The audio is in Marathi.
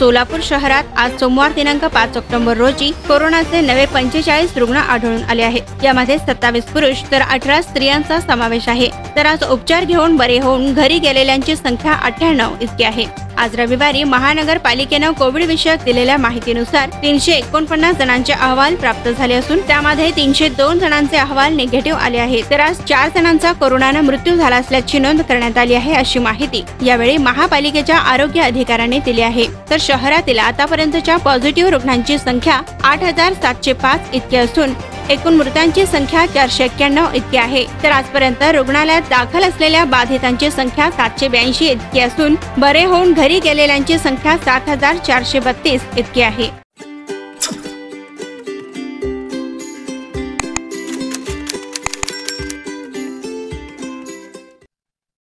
सोलापूर शहरात आज सोमवार दिनांक 5 ऑक्टोबर रोजी कोरोनाचे नवे 45 रुग्ण आढळून आले आहेत। यामध्ये 27 पुरुष तर 18 स्त्रियांचा समावेश आहे। तर आज उपचार घेऊन बरे होऊन घरी गेलेल्यांची संख्या 98 इतकी आहे। आज रविवारी महानगरपालिकेने कोविड विषयक दिलेल्या माहितीनुसार 349 जणांचे अहवाल प्राप्त झाले असून त्यामध्ये 302 जणांचे अहवाल निगेटिव्ह आले आहेत। तर आज 4 जणांचा कोरोनाने मृत्यू झाला असल्याची नोंद करण्यात आली आहे अशी माहिती यावेळी महापालिकेच्या आरोग्य अधिकाऱ्यांनी दिली आहे। तर शहरातील आतापर्यंतच्या पॉझिटिव्ह रुग्णांची संख्या 8705 इतकी असून एकूण मृतांची संख्या 491 इतकी आहे। तर आजपर्यंत रुग्णालयात दाखल असलेल्या बाधितांची संख्या 782 इतकी असून बरे होऊन घरी गेलेल्यांची संख्या 7432 इतकी आहे।